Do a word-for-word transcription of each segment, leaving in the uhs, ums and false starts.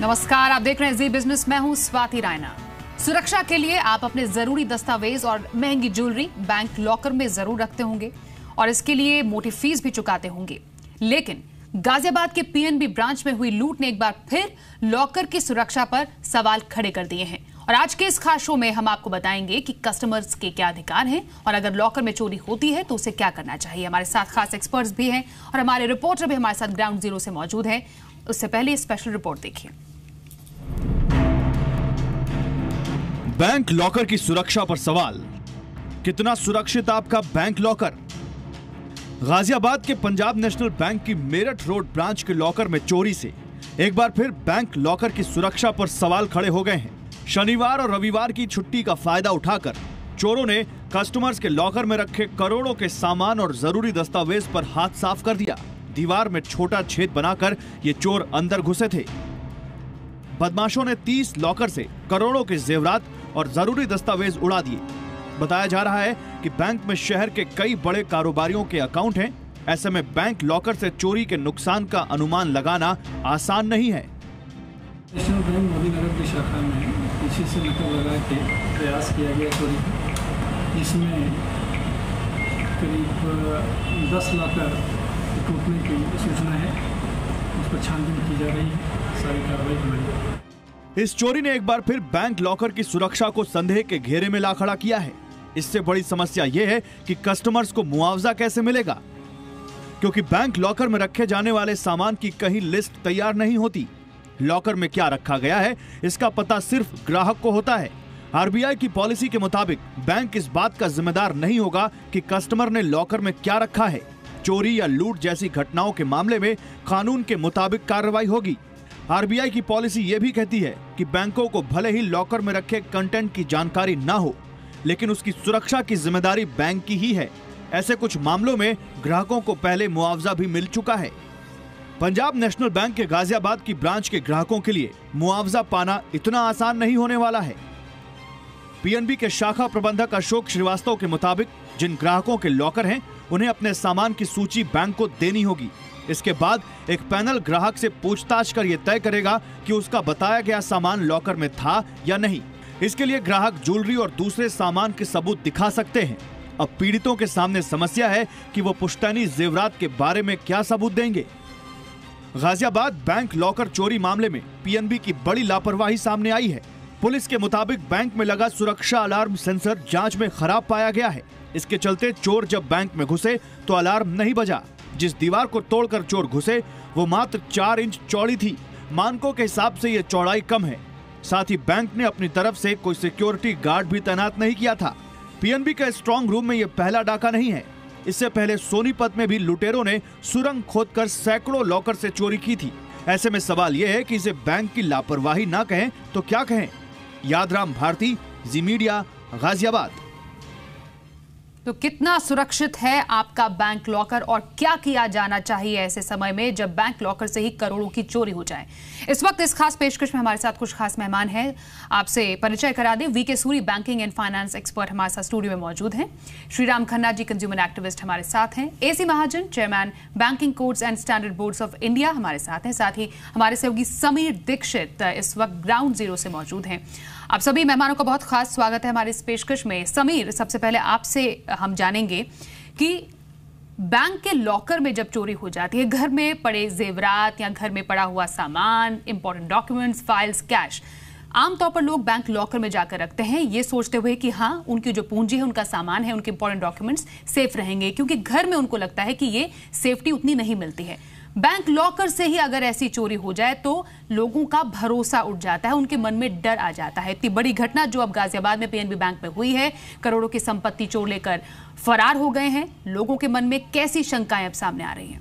नमस्कार, आप देख रहे हैं जी बिजनेस। मैं हूं स्वाति रायना। सुरक्षा के लिए आप अपने जरूरी दस्तावेज और महंगी ज्वेलरी बैंक लॉकर में जरूर रखते होंगे और इसके लिए मोटी फीस भी चुकाते होंगे, लेकिन गाजियाबाद के पीएनबी ब्रांच में हुई लूट ने एक बार फिर लॉकर की सुरक्षा पर सवाल खड़े कर दिए हैं। और आज के इस खास शो में हम आपको बताएंगे कि कस्टमर्स के क्या अधिकार हैं और अगर लॉकर में चोरी होती है तो उसे क्या करना चाहिए। हमारे साथ खास एक्सपर्ट्स भी हैं और हमारे रिपोर्टर भी हमारे साथ ग्राउंड जीरो से मौजूद हैं। उससे पहले स्पेशल रिपोर्ट देखिए। बैंक लॉकर की सुरक्षा पर सवाल, कितना सुरक्षित आपका बैंक लॉकर? गाजियाबाद के पंजाब नेशनल बैंक की मेरठ रोड ब्रांच के लॉकर में चोरी से एक बार फिर बैंक लॉकर की सुरक्षा पर सवाल खड़े हो गए हैं। शनिवार और रविवार की छुट्टी का फायदा उठाकर चोरों ने कस्टमर्स के लॉकर में रखे करोड़ों के सामान और जरूरी दस्तावेज पर हाथ साफ कर दिया। दीवार में छोटा छेद बनाकर ये चोर अंदर घुसे थे। बदमाशों ने तीस लॉकर से करोड़ों के जेवरात और जरूरी दस्तावेज उड़ा दिए। बताया जा रहा है कि बैंक में शहर के कई बड़े कारोबारियों के अकाउंट हैं। ऐसे में बैंक लॉकर से चोरी के नुकसान का अनुमान लगाना आसान नहीं है। नेशनल बैंक मोदीनगर की शाखा में पीछे से नकल लगा के प्रयास किया गया चोरी का, जिसमें करीब दस लॉकर टूटने की सूचना है। उस पर छानबीन की जा रही है, सारी कार्रवाई हो रही है। इस चोरी ने एक बार फिर बैंक लॉकर की सुरक्षा को संदेह के घेरे में ला खड़ा किया है। इससे बड़ी समस्या ये है कि कस्टमर्स को मुआवजा कैसे मिलेगा, क्योंकि बैंक लॉकर में रखे जाने वाले सामान की कहीं लिस्ट तैयार नहीं होती। लॉकर में क्या रखा गया है इसका पता सिर्फ ग्राहक को होता है। आरबीआई की पॉलिसी के मुताबिक बैंक इस बात का जिम्मेदार नहीं होगा कि कस्टमर ने लॉकर में क्या रखा है। चोरी या लूट जैसी घटनाओं के मामले में कानून के मुताबिक कार्रवाई होगी। आरबीआई की पॉलिसी ये भी कहती है कि बैंकों को भले ही लॉकर में रखे कंटेंट की जानकारी न हो, लेकिन उसकी सुरक्षा की जिम्मेदारी बैंक की ही है। ऐसे कुछ मामलों में ग्राहकों को पहले मुआवजा भी मिल चुका है। पंजाब नेशनल बैंक के गाजियाबाद की ब्रांच के ग्राहकों के लिए मुआवजा पाना इतना आसान नहीं होने वाला है। पीएनबी के शाखा प्रबंधक अशोक श्रीवास्तव के मुताबिक जिन ग्राहकों के लॉकर हैं, उन्हें अपने सामान की सूची बैंक को देनी होगी। इसके बाद एक पैनल ग्राहक से पूछताछ कर यह तय करेगा कि उसका बताया गया सामान लॉकर में था या नहीं। इसके लिए ग्राहक ज्वेलरी और दूसरे सामान के सबूत दिखा सकते हैं। अब पीड़ितों के सामने समस्या है कि वो पुश्तैनी जेवरात के बारे में क्या सबूत देंगे। गाजियाबाद बैंक लॉकर चोरी मामले में पीएनबी की बड़ी लापरवाही सामने आई है। पुलिस के मुताबिक बैंक में लगा सुरक्षा अलार्म सेंसर जांच में खराब पाया गया है। इसके चलते चोर जब बैंक में घुसे तो अलार्म नहीं बजा। जिस दीवार को तोड़कर चोर घुसे वो मात्र चार इंच चौड़ी थी। मानकों के हिसाब से ये चौड़ाई कम है। साथ ही बैंक ने अपनी तरफ से कोई सिक्योरिटी गार्ड भी तैनात नहीं किया था। पीएनबी का स्ट्रांग रूम में ये पहला डाका नहीं है। इससे पहले सोनीपत में भी लुटेरों ने सुरंग खोदकर सैकड़ों लॉकर से चोरी की थी। ऐसे में सवाल यह है कि इसे बैंक की लापरवाही ना कहें तो क्या कहें। यादराम भारती, जी मीडिया, गाजियाबाद। तो कितना सुरक्षित है आपका बैंक लॉकर और क्या किया जाना चाहिए ऐसे समय में जब बैंक लॉकर से ही करोड़ों की चोरी हो जाए? इस वक्त इस खास पेशकश में हमारे साथ कुछ खास मेहमान हैं। आपसे परिचय करा दें, VK Suri banking and finance expert हमारे साथ स्टूडियो में मौजूद हैं। श्रीराम खन्ना जी कंज्यूमर एक्टिविस्ट हमारे साथ हैं। A C Mahajan chairman banking codes and standard boards of India हमारे साथ हैं। साथ ही हमारे सहयोगी समीर दीक्षित इस वक्त ग्राउंड जीरो से मौजूद हैं। आप सभी मेहमानों का बहुत खास स्वागत है हमारे इस पेशकश में। समीर, सबसे पहले आपसे हम जानेंगे कि बैंक के लॉकर में जब चोरी हो जाती है, घर में पड़े जेवरात या घर में पड़ा हुआ सामान, इंपॉर्टेंट डॉक्यूमेंट्स, फाइल्स, कैश, आमतौर पर लोग बैंक लॉकर में जाकर रखते हैं ये सोचते हुए कि हाँ, उनकी जो पूंजी है, उनका सामान है, उनके इंपॉर्टेंट डॉक्यूमेंट्स सेफ रहेंगे, क्योंकि घर में उनको लगता है कि ये सेफ्टी उतनी नहीं मिलती है। बैंक लॉकर से ही अगर ऐसी चोरी हो जाए तो लोगों का भरोसा उठ जाता है, उनके मन में डर आ जाता है। इतनी बड़ी घटना जो अब गाजियाबाद में पीएनबी बैंक में हुई है, करोड़ों की संपत्ति चोर लेकर फरार हो गए हैं, लोगों के मन में कैसी शंकाएं अब सामने आ रही हैं?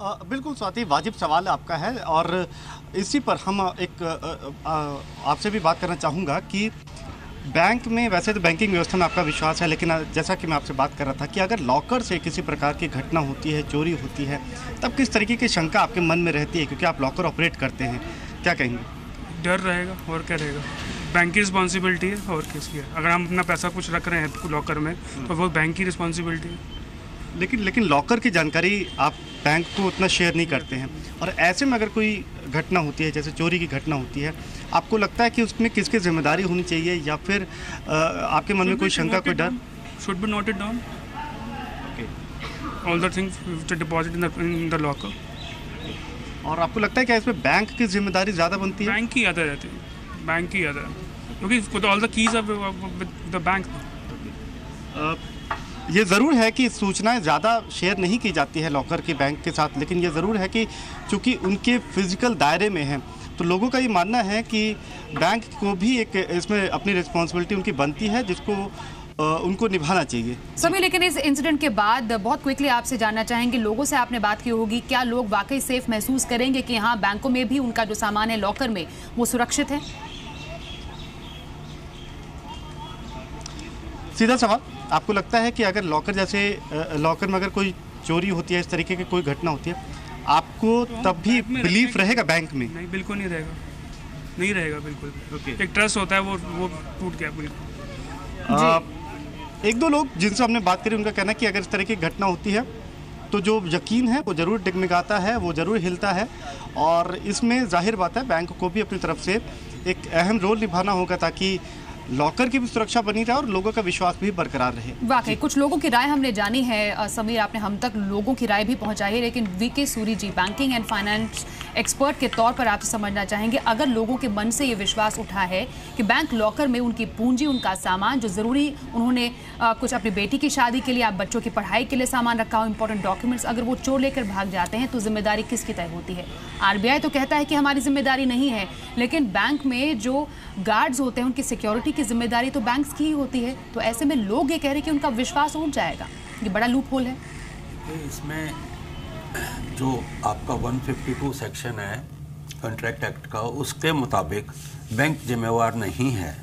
आ, बिल्कुल स्वाति, वाजिब सवाल आपका है और इसी पर हम एक आपसे भी बात करना चाहूँगा कि बैंक में वैसे तो बैंकिंग व्यवस्था में आपका विश्वास है, लेकिन जैसा कि मैं आपसे बात कर रहा था कि अगर लॉकर से किसी प्रकार की घटना होती है, चोरी होती है, तब किस तरीके की शंका आपके मन में रहती है, क्योंकि आप लॉकर ऑपरेट करते हैं? क्या कहेंगे? डर रहेगा और क्या रहेगा, बैंक की रिस्पॉन्सिबिलिटी है और किसकी है। अगर हम अपना पैसा कुछ रख रहे हैं लॉकर में तो वो बैंक की रिस्पॉन्सिबिलिटी है। लेकिन लेकिन लॉकर की जानकारी आप बैंक को उतना शेयर नहीं करते हैं, और ऐसे में अगर कोई घटना होती है जैसे चोरी की घटना होती है, आपको लगता है कि उसमें किसकी जिम्मेदारी होनी चाहिए, या फिर आ, आपके मन में कोई शंका, कोई डर? Should be noted down all the things to deposit in in the locker. और आपको लगता है क्या इसमें बैंक की जिम्मेदारी ज़्यादा बनती है? बैंक की ज़्यादा रहती है, बैंक की ज़्यादा, क्योंकि all the keys with the bank. ये ज़रूर है कि सूचनाएं ज़्यादा शेयर नहीं की जाती है लॉकर की बैंक के साथ, लेकिन ये ज़रूर है कि चूँकि उनके फिजिकल दायरे में हैं, तो लोगों का ये मानना है कि बैंक को भी एक इसमें अपनी रिस्पॉन्सिबिलिटी उनकी बनती है जिसको उनको निभाना चाहिए। समी, लेकिन इस इंसिडेंट के बाद बहुत क्विकली आपसे जानना चाहेंगे, लोगों से आपने बात की होगी, क्या लोग वाकई सेफ महसूस करेंगे कि हाँ बैंकों में भी उनका जो सामान है लॉकर में वो सुरक्षित है? सीधा सवाल, आपको लगता है कि अगर लॉकर जैसे लॉकर में अगर कोई चोरी होती है, इस तरीके की कोई घटना होती है, आपको तब भी बिलीफ रहेगा बैंक में? नहीं, बिल्कुल नहीं रहेगा, नहीं रहेगा बिल्कुल। okay. एक ट्रस्ट होता है वो वो टूट गया बिल्कुल। एक दो लोग जिनसे हमने बात करी उनका कहना है कि अगर इस तरह की घटना होती है तो जो यकीन है वो ज़रूर डिगमिगाता है, वो ज़रूर हिलता है, और इसमें जाहिर बात है बैंक को भी अपनी तरफ से एक अहम रोल निभाना होगा ताकि लॉकर की भी सुरक्षा बनी रहे और लोगों का विश्वास भी बरकरार रहे। वाकई कुछ लोगों की राय हमने जानी है, समीर आपने हम तक लोगों की राय भी पहुंचाई है, लेकिन VK Suri ji banking and finance expert के तौर पर आपसे समझना चाहेंगे, अगर लोगों के मन से ये विश्वास उठा है कि बैंक लॉकर में उनकी पूंजी, उनका सामान जो ज़रूरी उन्होंने आ, कुछ अपनी बेटी की शादी के लिए, आप बच्चों की पढ़ाई के लिए सामान रखा हो, इंपॉर्टेंट डॉक्यूमेंट्स, अगर वो चोर लेकर भाग जाते हैं तो जिम्मेदारी किसकी तय होती है? आरबीआई तो कहता है कि हमारी जिम्मेदारी नहीं है, लेकिन बैंक में जो गार्ड्स होते हैं उनकी सिक्योरिटी की जिम्मेदारी तो बैंक की ही होती है, तो ऐसे में लोग ये कह रहे हैं कि उनका विश्वास उठ जाएगा, ये बड़ा लूप होल है। इसमें जो आपका एक सौ बावन सेक्शन है कॉन्ट्रैक्ट एक्ट का, उसके मुताबिक बैंक जिम्मेवार नहीं है,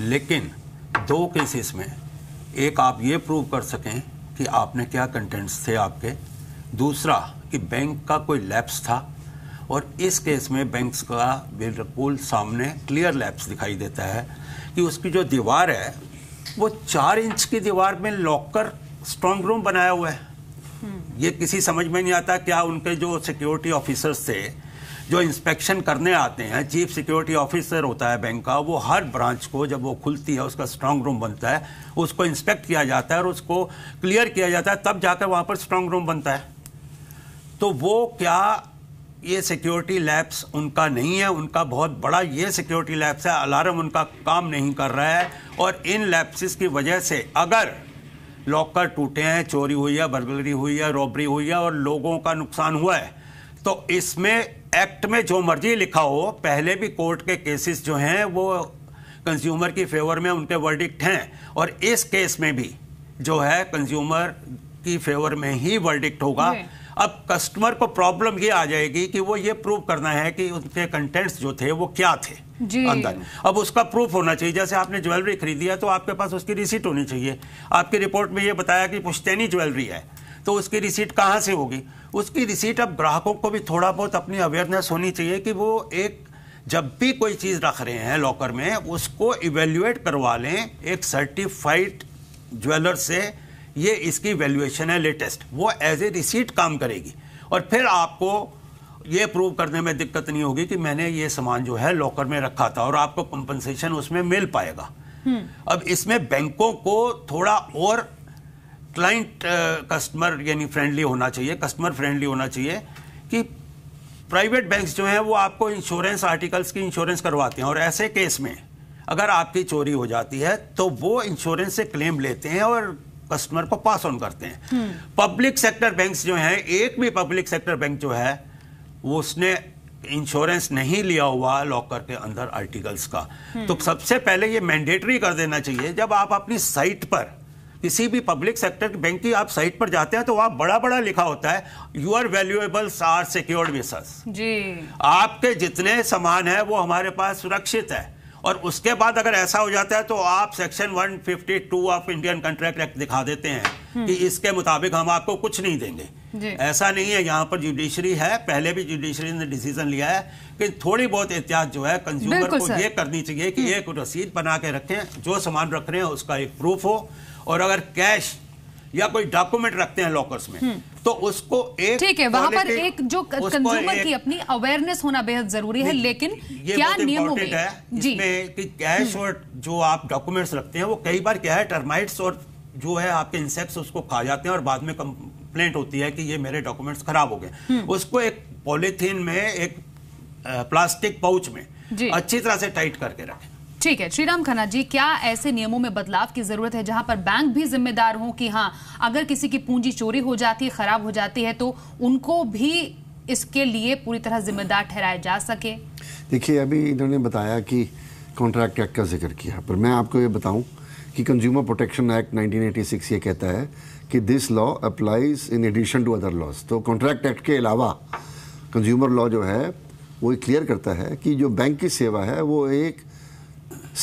लेकिन दो केसेस में, एक आप ये प्रूव कर सकें कि आपने क्या कंटेंट्स थे आपके, दूसरा कि बैंक का कोई लैप्स था, और इस केस में बैंक्स का बिल्कुल सामने क्लियर लैप्स दिखाई देता है कि उसकी जो दीवार है वो चार इंच की दीवार में लॉकर स्ट्रांग रूम बनाया हुआ है। ये किसी समझ में नहीं आता, क्या उनके जो सिक्योरिटी ऑफिसर्स थे जो इंस्पेक्शन करने आते हैं, चीफ सिक्योरिटी ऑफिसर होता है बैंक का, वो हर ब्रांच को जब वो खुलती है उसका स्ट्रांग रूम बनता है, उसको इंस्पेक्ट किया जाता है और उसको क्लियर किया जाता है, तब जाकर वहाँ पर स्ट्रांग रूम बनता है। तो वो क्या ये सिक्योरिटी लैब्स उनका नहीं है? उनका बहुत बड़ा ये सिक्योरिटी लैब्स है, अलार्म उनका काम नहीं कर रहा है, और इन लैब्सिस की वजह से अगर लॉकर टूटे हैं, चोरी हुई है, बर्गलरी हुई है, रॉबरी हुई है और लोगों का नुकसान हुआ है, तो इसमें एक्ट में जो मर्जी लिखा हो, पहले भी कोर्ट के केसेस जो हैं वो कंज्यूमर की फेवर में उनके वर्डिक्ट हैं, और इस केस में भी जो है कंज्यूमर की फेवर में ही वर्डिक्ट होगा। अब कस्टमर को प्रॉब्लम ये आ जाएगी कि वो ये प्रूव करना है कि उनके कंटेंट्स जो थे वो क्या थे अंदर। अब उसका प्रूफ होना चाहिए, जैसे आपने ज्वेलरी खरीदी है तो आपके पास उसकी रिसीट होनी चाहिए, आपकी रिपोर्ट में ये बताया कि पुश्तैनी ज्वेलरी है तो उसकी रिसीट कहाँ से होगी? उसकी रिसीट अब ग्राहकों को भी थोड़ा बहुत अपनी अवेयरनेस होनी चाहिए कि वो एक जब भी कोई चीज़ रख रहे हैं लॉकर में उसको इवेल्युएट करवा लें एक सर्टिफाइड ज्वेलर से, ये इसकी वैल्यूएशन है लेटेस्ट, वो एज ए रिसीट काम करेगी और फिर आपको ये प्रूव करने में दिक्कत नहीं होगी कि मैंने ये सामान जो है लॉकर में रखा था, और आपको कंपनसेशन उसमें मिल पाएगा। अब इसमें बैंकों को थोड़ा और क्लाइंट कस्टमर यानी फ्रेंडली होना चाहिए, कस्टमर फ्रेंडली होना चाहिए कि प्राइवेट बैंक्स जो हैं वो आपको इंश्योरेंस आर्टिकल्स की इंश्योरेंस करवाते हैं, और ऐसे केस में अगर आपकी चोरी हो जाती है तो वो इंश्योरेंस से क्लेम लेते हैं और कस्टमर को पास ऑन करते हैं। पब्लिक सेक्टर बैंक्स जो हैं, एक भी पब्लिक सेक्टर बैंक जो है वो उसने इंश्योरेंस नहीं लिया हुआ लॉकर के अंदर आर्टिकल्स का, तो सबसे पहले ये मैंडेटरी कर देना चाहिए। जब आप अपनी साइट पर किसी भी पब्लिक सेक्टर बैंक की आप साइट पर जाते हैं तो वहाँ बड़ा बड़ा लिखा होता है your valuables are secured with us, आपके जितने सामान है वो हमारे पास सुरक्षित है। और उसके बाद अगर ऐसा हो जाता है तो आप सेक्शन एक सौ बावन ऑफ इंडियन कॉन्ट्रैक्ट एक्ट दिखा देते हैं कि इसके मुताबिक हम आपको कुछ नहीं देंगे। ऐसा नहीं है, यहाँ पर जुडिशरी है, पहले भी जुडिशरी ने डिसीजन लिया है कि थोड़ी बहुत एहतियात जो है कंज्यूमर को ये करनी चाहिए कि एक रसीद बना के रखें, जो सामान रख रहे हैं उसका एक प्रूफ हो, और अगर कैश या कोई डॉक्यूमेंट रखते हैं लॉकर्स में, तो उसको एक ठीक है वहां पर एक जो कंज्यूमर की अपनी अवेयरनेस होना बेहद जरूरी है। लेकिन क्या नियम है इसमें कि कैश और जो आप डॉक्यूमेंट्स रखते हैं वो कई बार क्या है टर्माइट्स और जो है आपके इंसेक्ट्स उसको खा जाते हैं और बाद में कंप्लेंट होती है कि ये मेरे डॉक्यूमेंट्स खराब हो गए। उसको एक पॉलीथीन में, एक प्लास्टिक पाउच में अच्छी तरह से टाइट करके रखें। ठीक है, श्रीराम खन्ना जी, क्या ऐसे नियमों में बदलाव की जरूरत है जहां पर बैंक भी जिम्मेदार हो कि हाँ अगर किसी की पूंजी चोरी हो जाती है, खराब हो जाती है, तो उनको भी इसके लिए पूरी तरह जिम्मेदार ठहराया जा सके? देखिए, अभी इन्होंने बताया कि कॉन्ट्रैक्ट एक्ट का जिक्र किया, पर मैं आपको ये बताऊं कि consumer protection act nineteen eighty six ये कहता है कि this law applies in addition to other laws. तो कॉन्ट्रैक्ट एक्ट के अलावा कंज्यूमर लॉ जो है वो क्लियर करता है कि जो बैंक की सेवा है वो एक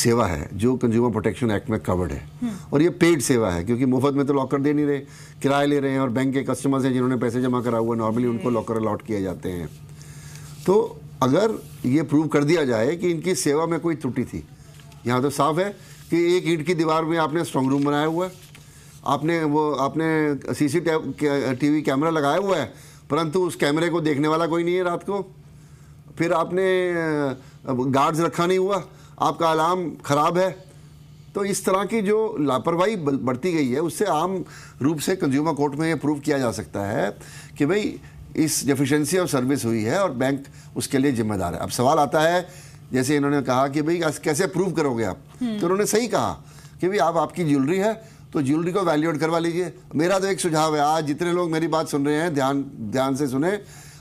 सेवा है जो कंज्यूमर प्रोटेक्शन एक्ट में कवर्ड है, और ये पेड सेवा है क्योंकि मुफ्त में तो लॉकर दे नहीं रहे, किराए ले रहे हैं, और बैंक के कस्टमर्स हैं जिन्होंने पैसे जमा करा हुआ, नॉर्मली उनको लॉकर अलॉट किए जाते हैं। तो अगर ये प्रूव कर दिया जाए कि इनकी सेवा में कोई त्रुटि थी, यहाँ तो साफ है कि एक ईंट की दीवार में आपने स्ट्रांग रूम बनाया हुआ है, आपने वो आपने C C T V camera लगाया हुआ है, परंतु उस कैमरे को देखने वाला कोई नहीं है रात को, फिर आपने गार्ड्स रखा नहीं हुआ, आपका अलार्म ख़राब है, तो इस तरह की जो लापरवाही बढ़ती गई है उससे आम रूप से कंज्यूमर कोर्ट में ये प्रूव किया जा सकता है कि भाई इस डेफिशिएंसी ऑफ सर्विस हुई है और बैंक उसके लिए जिम्मेदार है। अब सवाल आता है, जैसे इन्होंने कहा कि भाई कैसे प्रूव करोगे आप, तो उन्होंने सही कहा कि भाई आप आपकी ज्वेलरी है तो ज्वेलरी को वैल्यूएट करवा लीजिए। मेरा तो एक सुझाव है, आज जितने लोग मेरी बात सुन रहे हैं ध्यान ध्यान से सुने,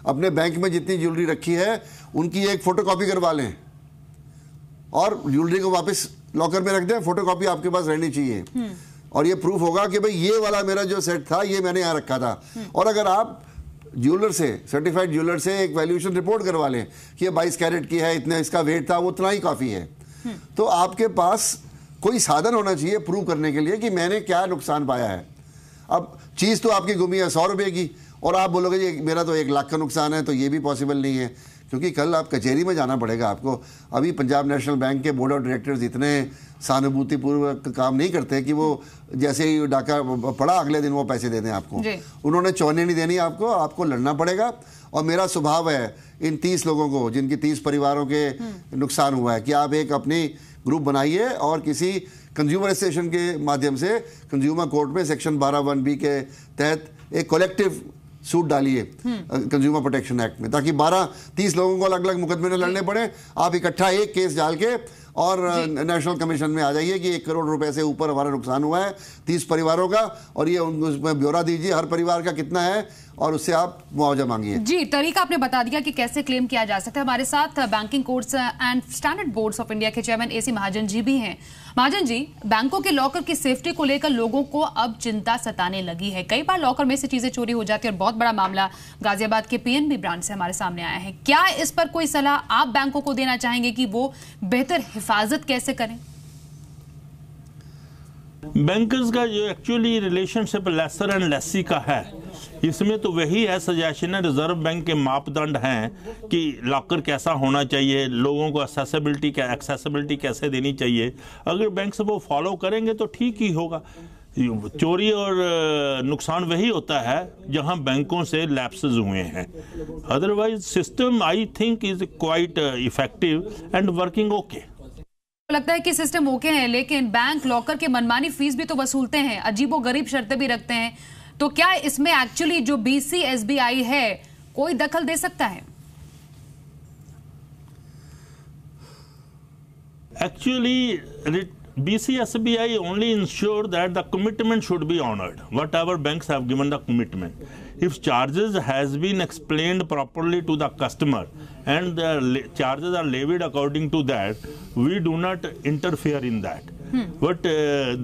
अपने बैंक में जितनी ज्वेलरी रखी है उनकी एक फ़ोटोकॉपी करवा लें और ज्वेलरी को वापस लॉकर में रख दें, फोटोकॉपी आपके पास रहनी चाहिए, और ये प्रूफ होगा कि भाई ये वाला मेरा जो सेट था ये मैंने यहाँ रखा था। और अगर आप ज्वेलर से, सर्टिफाइड ज्वेलर से एक वैल्यूएशन रिपोर्ट करवा लें कि ये बाईस कैरेट की है, इतना इसका वेट था, वो उतना ही काफ़ी है, तो आपके पास कोई साधन होना चाहिए प्रूव करने के लिए कि मैंने क्या नुकसान पाया है। अब चीज़ तो आपकी गुमी है सौ रुपये की और आप बोलोगे जी मेरा तो एक लाख का नुकसान है, तो ये भी पॉसिबल नहीं है क्योंकि कल आप कचहरी में जाना पड़ेगा आपको। अभी पंजाब नेशनल बैंक के बोर्ड ऑफ डायरेक्टर्स इतने सहानुभूतिपूर्वक काम नहीं करते कि वो जैसे ही डाका पड़ा अगले दिन वो पैसे दे दें आपको, उन्होंने चौने नहीं देनी आपको, आपको लड़ना पड़ेगा। और मेरा सुझाव है इन तीस लोगों को, जिनकी तीस परिवारों के नुकसान हुआ है, कि आप एक अपनी ग्रुप बनाइए और किसी कंज्यूमर एसोसिएशन के माध्यम से कंज्यूमर कोर्ट में सेक्शन बारह वन बी के तहत एक कलेक्टिव सूट डालिए कंज्यूमर प्रोटेक्शन एक्ट में, ताकि बारह तीस लोगों को अलग अलग मुकदमे में लड़ने पड़े। आप इकट्ठा एक केस डाल के और नेशनल कमीशन में आ जाइए कि एक करोड़ रुपए से ऊपर हमारा नुकसान हुआ है तीस परिवारों का, और ये उसमें ब्यौरा दीजिए हर परिवार का कितना है, और उससे आप मुआवजा मांगिए। जी, तरीका आपने बता दिया कि कैसे क्लेम किया जा सकता है। हमारे साथ banking courts and standard boards of India के chairman A C Mahajan ji भी हैं। महाजन जी, बैंकों के लॉकर की सेफ्टी को लेकर लोगों को अब चिंता सताने लगी है, कई बार लॉकर में से चीजें चोरी हो जाती है, और बहुत बड़ा मामला गाजियाबाद के पी एन बी ब्रांच से हमारे सामने आया है। क्या इस पर कोई सलाह आप बैंकों को देना चाहेंगे कि वो बेहतर हिफाजत कैसे करें? बैंकर्स का जो actually relationship lessor and lessee का है, इसमें तो वही है सजेशन है, रिजर्व बैंक के मापदंड हैं कि लॉकर कैसा होना चाहिए, लोगों को एक्सेसिबिलिटी क्या एक्सेसिबिलिटी कैसे देनी चाहिए। अगर बैंक से वो फॉलो करेंगे तो ठीक ही होगा। चोरी और नुकसान वही होता है जहां बैंकों से लैप्सेस हुए हैं, otherwise system I think is quite effective and working okay. लगता है कि सिस्टम ओके है, लेकिन बैंक लॉकर के मनमानी फीस भी तो वसूलते हैं, अजीबो गरीब शर्तें भी रखते हैं, तो क्या इसमें एक्चुअली जो B C S B I है कोई दखल दे सकता है? Actually B C S B I only ensure that the commitment should be honored, whatever banks have given the commitment. If charges has been explained properly to the customer and the charges are levied according to that, we do not interfere in that. Hmm. But uh,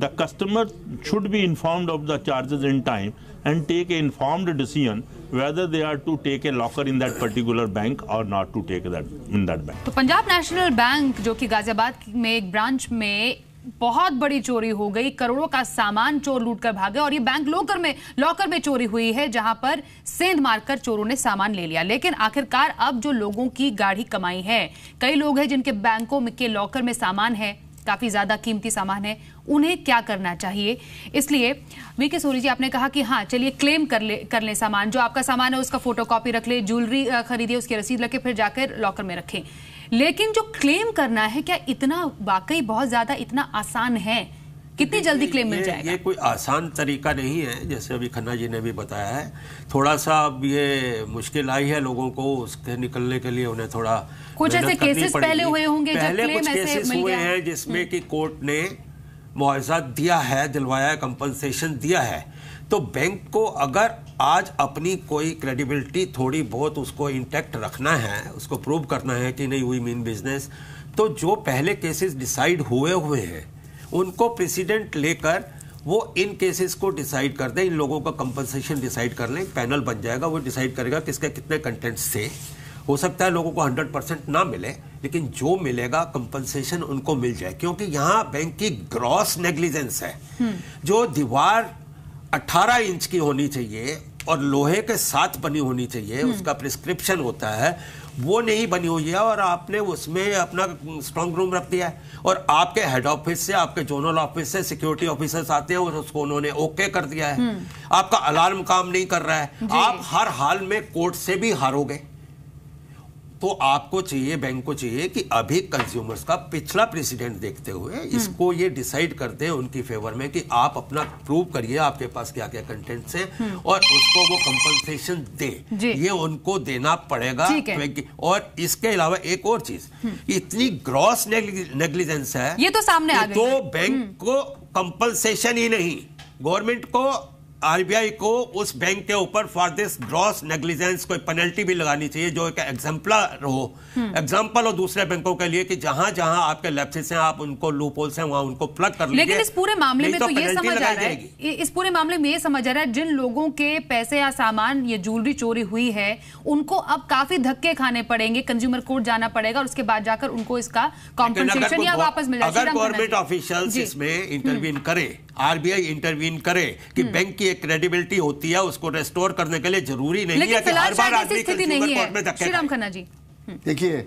the customer should be informed of the charges in time and take an informed decision whether they are to take a locker in that particular bank or not to take that in that bank. तो Punjab national bank जो कि गाजियाबाद में एक branch में बहुत बड़ी चोरी हो गई, करोड़ों का सामान चोर लूट कर भागे, और ये बैंक लॉकर में लॉकर में चोरी हुई है जहां पर सेंध मारकर चोरों ने सामान ले लिया। लेकिन आखिरकार अब जो लोगों की गाढ़ी कमाई है, कई लोग हैं जिनके बैंकों के लॉकर में सामान है, काफी ज्यादा कीमती सामान है, उन्हें क्या करना चाहिए। इसलिए वीके सोरी जी आपने कहा कि हाँ चलिए क्लेम कर ले कर ले सामान, जो आपका सामान है उसका फोटोकॉपी रख ले, ज्वेलरी खरीदिए उसकी रसीद रखे, फिर जाकर लॉकर में रखें। लेकिन जो क्लेम करना है, क्या इतना वाकई बहुत ज्यादा इतना आसान है? कितनी जल्दी क्लेम मिल जाएगा? ये कोई आसान तरीका नहीं है, जैसे अभी खन्ना जी ने भी बताया है। थोड़ा सा अब ये मुश्किल आई है लोगों को, उसके निकलने के लिए उन्हें थोड़ा कुछ ऐसे केसेस पहले हुए होंगे, पहले कुछ केसेस हुए हैं जिसमें कि कोर्ट ने मुआवजा दिया है, दिलवाया, कंपनसेशन दिया है। तो बैंक को अगर आज अपनी कोई क्रेडिबिलिटी थोड़ी बहुत उसको इंटैक्ट रखना है, उसको प्रूव करना है कि नहीं हुई मीन बिजनेस, तो जो पहले केसेस डिसाइड हुए हुए हैं उनको प्रेसिडेंट लेकर वो इन केसेस को डिसाइड कर दें, इन लोगों का कंपनसेशन डिसाइड कर लें। पैनल बन जाएगा, वो डिसाइड करेगा किसके कितने कंटेंट्स थे। हो सकता है लोगों को हंड्रेड परसेंट ना मिले, लेकिन जो मिलेगा कंपनसेशन उनको मिल जाए, क्योंकि यहाँ बैंक की ग्रॉस नेग्लिजेंस है। जो दीवार अठारह इंच की होनी चाहिए और लोहे के साथ बनी होनी चाहिए, उसका प्रिस्क्रिप्शन होता है, वो नहीं बनी हुई है और आपने उसमें अपना स्ट्रांग रूम रख दिया है और आपके हेड ऑफिस से, आपके जोनल ऑफिस से सिक्योरिटी ऑफिसर्स आते हैं और उसको उन्होंने ओके कर दिया है, आपका अलार्म काम नहीं कर रहा है, आप हर हाल में कोर्ट से भी हारोगे। तो आपको चाहिए, बैंक को चाहिए कि अभी कंज्यूमर्स का पिछला प्रेसिडेंट देखते हुए इसको ये डिसाइड करते हैं उनकी फेवर में कि आप अपना प्रूव करिए आपके पास क्या क्या कंटेंट्स हैं और उसको वो कंपनसेशन दे, ये उनको देना पड़ेगा। और इसके अलावा एक और चीज, इतनी ग्रॉस नेग्लिजेंस है ये तो सामने आ गई, तो बैंक को कंपनसेशन ही नहीं, गवर्नमेंट को, आरबीआई को उस बैंक के ऊपर फॉर दिस ग्रॉस नेग्लिजेंस कोई पेनल्टी भी लगानी चाहिए, जो एक एग्जाम्पलर हो, एग्जाम्पल हो दूसरे बैंकों के लिए कि जहां जहां आपके लैप्सेस हैं आप उनको लूप होल्स हैं वहां उनको प्लग कर लीजिए। लेकिन इस पूरे मामले में तो, तो ये समझ आ रहा है, इस पूरे मामले में ये समझ आ रहा है जिन लोगों के पैसे या सामान या ज्वेलरी चोरी हुई है उनको अब काफी धक्के खाने पड़ेंगे, कंज्यूमर कोर्ट जाना पड़ेगा और उसके बाद जाकर उनको इसका कॉम्पनसेशन या वापस मिल जाएगा। अगर गवर्नमेंट ऑफिशियल्स इसमें इंटरवीन करे, आरबीआई इंटरवीन करे कि बैंक की एक क्रेडिबिलिटी होती है उसको रेस्टोर करने के लिए, जरूरी नहीं है कि हर बार आदमी कंज्यूमर कोर्ट में धक्के। श्रीराम खन्ना जी देखिए,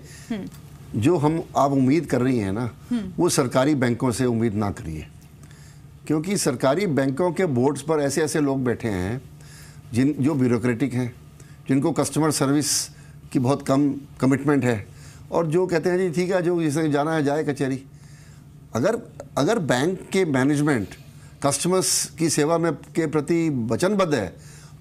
जो हम आप उम्मीद कर रही हैं ना, वो सरकारी बैंकों से उम्मीद ना करिए, क्योंकि सरकारी बैंकों के बोर्ड्स पर ऐसे ऐसे लोग बैठे हैं जिन जो ब्यूरोक्रेटिक हैं, जिनको कस्टमर सर्विस की बहुत कम कमिटमेंट है और जो कहते हैं जी ठीक है जो जिसे जाना है जाए कचहरी। अगर अगर बैंक के मैनेजमेंट कस्टमर्स की सेवा में के प्रति वचनबद्ध है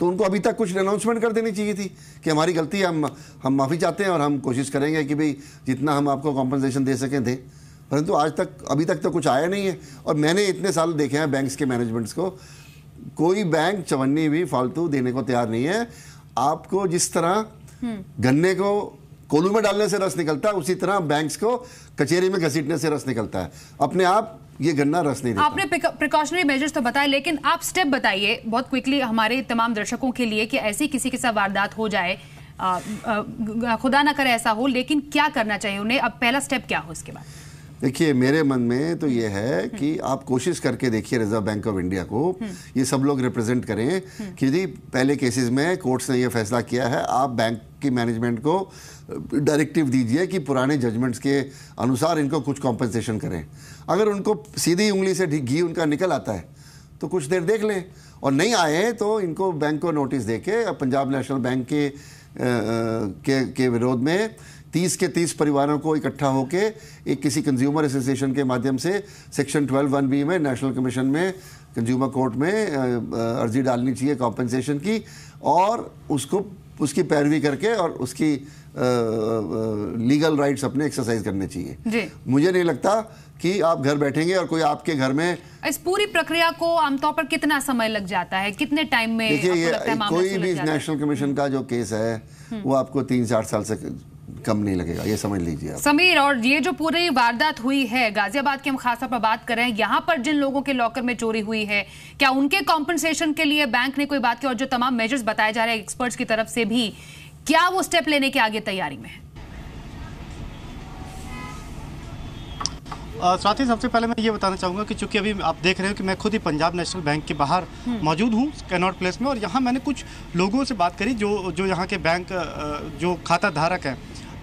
तो उनको अभी तक कुछ अनाउंसमेंट कर देनी चाहिए थी कि हमारी गलती है, हम हम माफ़ी चाहते हैं और हम कोशिश करेंगे कि भाई जितना हम आपको कॉम्पनसेशन दे सकें दें, परंतु आज तक अभी तक तो कुछ आया नहीं है। और मैंने इतने साल देखे हैं बैंक्स के मैनेजमेंट्स को, कोई बैंक चवन्नी भी फालतू देने को तैयार नहीं है। आपको जिस तरह गन्ने को कोल्हू में डालने से रस निकलता है, उसी तरह बैंक्स को कचहरी में घसीटने से रस निकलता है, अपने आप ये गन्ना रस नहीं देता। आपने प्रिकॉशनरी मेजर्स तो बताए, लेकिन आप स्टेप बताइए बहुत क्विकली हमारे तमाम दर्शकों के लिए कि ऐसी किसी के साथ वारदात हो जाए, आ, आ, खुदा ना करे ऐसा हो, लेकिन क्या करना चाहिए उन्हें, अब पहला स्टेप क्या हो इसके बाद? देखिए मेरे मन में तो ये है कि आप कोशिश करके देखिए रिजर्व बैंक ऑफ इंडिया को, ये सब लोग रिप्रेजेंट करें कि जी पहले केसेस में कोर्ट्स ने ये फैसला किया है, आप बैंक की मैनेजमेंट को डायरेक्टिव दीजिए कि पुराने जजमेंट्स के अनुसार इनको कुछ कॉम्पनसेशन करें। अगर उनको सीधी उंगली से घी उनका निकल आता है तो कुछ देर देख लें, और नहीं आए तो इनको बैंक को नोटिस दे के पंजाब नेशनल बैंक के के, के विरोध में तीस के तीस परिवारों को इकट्ठा होके एक किसी कंज्यूमर एसोसिएशन के माध्यम से सेक्शन ट्वेल्व वन बी में नेशनल कमीशन में कंज्यूमर कोर्ट में अर्जी डालनी चाहिए कॉम्पनसेशन की, और उसको उसकी पैरवी करके और उसकी लीगल राइट्स अपने एक्सरसाइज करने चाहिए। मुझे नहीं लगता कि आप घर बैठेंगे और कोई आपके घर में। इस पूरी प्रक्रिया को आमतौर पर कितना समय लग जाता है, कितने टाइम में? देखिए ये कोई भी नेशनल कमीशन का जो केस है वो आपको तीन चार साल से कम नहीं लगेगा, ये समझ लीजिए आप। समीर, और ये जो पूरी वारदात हुई है गाजियाबाद की, हम खास तौर पर बात कर रहे हैं, यहाँ पर जिन लोगों के लॉकर में चोरी हुई है, क्या उनके कॉम्पनसेशन के लिए बैंक ने कोई बात की? और जो तमाम मेजर्स बताए जा रहे हैं एक्सपर्ट्स की तरफ से भी, क्या वो स्टेप लेने के आगे तैयारी में है? साथ ही सबसे पहले मैं ये बताना चाहूँगा कि चूंकि अभी आप देख रहे हो कि मैं खुद ही पंजाब नेशनल बैंक के बाहर मौजूद हूँ कैनॉट प्लेस में, और यहाँ मैंने कुछ लोगों से बात करी जो जो यहाँ के बैंक जो खाता धारक हैं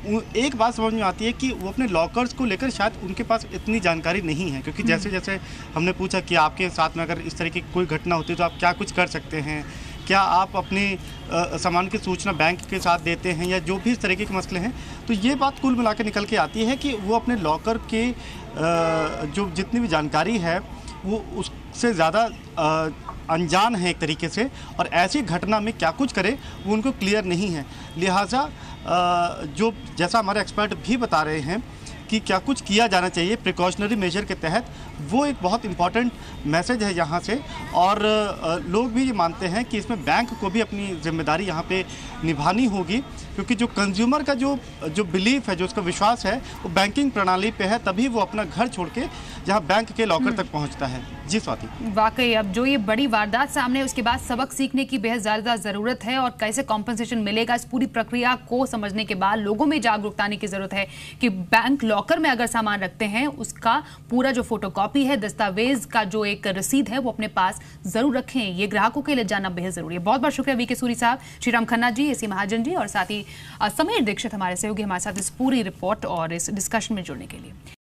एक बात समझ में आती है कि वो अपने लॉकर्स को लेकर शायद उनके पास इतनी जानकारी नहीं है, क्योंकि जैसे जैसे हमने पूछा कि आपके साथ में अगर इस तरह की कोई घटना होती है तो आप क्या कुछ कर सकते हैं, क्या आप अपने सामान की सूचना बैंक के साथ देते हैं, या जो भी इस तरीके के मसले हैं, तो ये बात कुल मिला के निकल के आती है कि वो अपने लॉकर के जो जितनी भी जानकारी है वो उससे ज़्यादा अनजान है एक तरीके से, और ऐसी घटना में क्या कुछ करें वो उनको क्लियर नहीं है। लिहाजा जो जैसा हमारे एक्सपर्ट भी बता रहे हैं कि क्या कुछ किया जाना चाहिए प्रिकॉशनरी मेजर के तहत, वो एक बहुत इम्पॉर्टेंट मैसेज है यहाँ से। और लोग भी ये मानते हैं कि इसमें बैंक को भी अपनी जिम्मेदारी यहाँ पे निभानी होगी, क्योंकि जो कंज्यूमर का जो जो बिलीफ है, जो उसका विश्वास है, वो बैंकिंग प्रणाली पे है, तभी वो अपना घर छोड़ के जहाँ बैंक के लॉकर तक पहुँचता है। जी स्वाति, वाकई अब जो ये बड़ी वारदात सामने, उसके बाद सबक सीखने की बेहद ज़्यादा ज़रूरत है, और कैसे कॉम्पनसेशन मिलेगा इस पूरी प्रक्रिया को समझने के बाद लोगों में जागरूकता आने की ज़रूरत है कि बैंक लॉकर में अगर सामान रखते हैं उसका पूरा जो फोटोकॉपी है, दस्तावेज का जो एक रसीद है, वो अपने पास जरूर रखें। ये ग्राहकों के लिए जाना बेहद जरूरी है। बहुत बहुत शुक्रिया वी के सूरी साहब, श्रीराम खन्ना जी, एसी महाजन जी और साथ ही समीर दीक्षित हमारे सहयोगी हमारे साथ इस पूरी रिपोर्ट और इस डिस्कशन में जुड़ने के लिए।